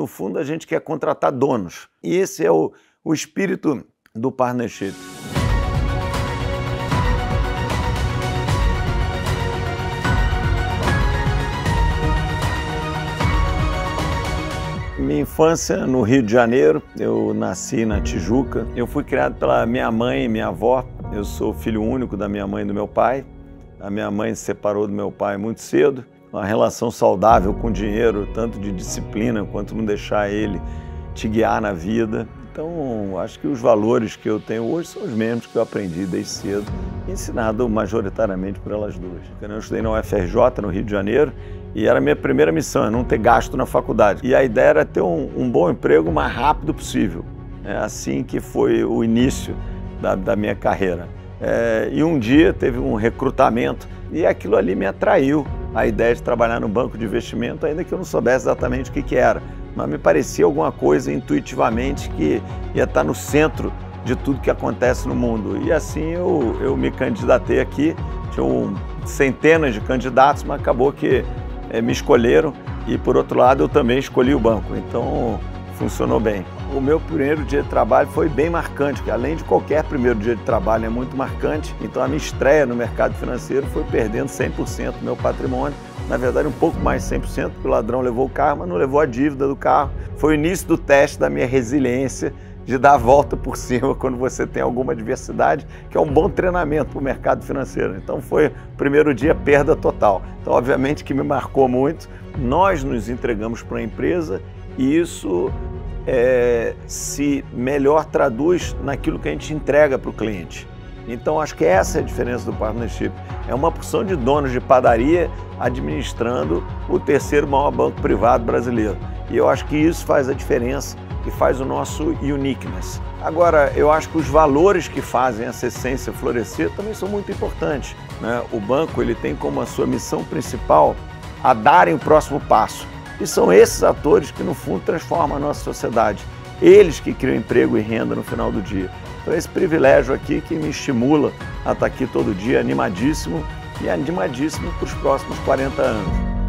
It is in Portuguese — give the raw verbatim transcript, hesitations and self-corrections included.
no fundo, a gente quer contratar donos. E esse é o, o espírito do partnership. Minha infância no Rio de Janeiro, eu nasci na Tijuca. Eu fui criado pela minha mãe e minha avó. Eu sou filho único da minha mãe e do meu pai. A minha mãe se separou do meu pai muito cedo. Uma relação saudável com o dinheiro, tanto de disciplina quanto não deixar ele te guiar na vida. Então, acho que os valores que eu tenho hoje são os mesmos que eu aprendi desde cedo, ensinado majoritariamente por elas duas. Eu estudei na U F R J, no Rio de Janeiro, e era a minha primeira missão, é não ter gasto na faculdade. E a ideia era ter um, um bom emprego o mais rápido possível. É assim que foi o início da, da minha carreira. É, e um dia teve um recrutamento e aquilo ali me atraiu, a ideia de trabalhar no banco de investimento, ainda que eu não soubesse exatamente o que, que era. Mas me parecia alguma coisa intuitivamente que ia estar no centro de tudo que acontece no mundo. E assim eu, eu me candidatei aqui, tinham centenas de candidatos, mas acabou que é, me escolheram e, por outro lado, eu também escolhi o banco, então funcionou bem. O meu primeiro dia de trabalho foi bem marcante, porque além de qualquer primeiro dia de trabalho é muito marcante, então a minha estreia no mercado financeiro foi perdendo cem por cento do meu patrimônio. Na verdade, um pouco mais de cem por cento, porque o ladrão levou o carro, mas não levou a dívida do carro. Foi o início do teste da minha resiliência, de dar a volta por cima quando você tem alguma adversidade, que é um bom treinamento para o mercado financeiro. Então foi o primeiro dia perda total. Então, obviamente que me marcou muito. Nós nos entregamos para a empresa e isso é, se melhor traduz naquilo que a gente entrega para o cliente. Então, acho que essa é a diferença do partnership. É uma porção de donos de padaria administrando o terceiro maior banco privado brasileiro. E eu acho que isso faz a diferença e faz o nosso uniqueness. Agora, eu acho que os valores que fazem essa essência florescer também são muito importantes, né? O banco ele tem como a sua missão principal a darem o próximo passo. E são esses atores que, no fundo, transformam a nossa sociedade. Eles que criam emprego e renda no final do dia. Então, esse privilégio aqui que me estimula a estar aqui todo dia, animadíssimo e animadíssimo para os próximos quarenta anos.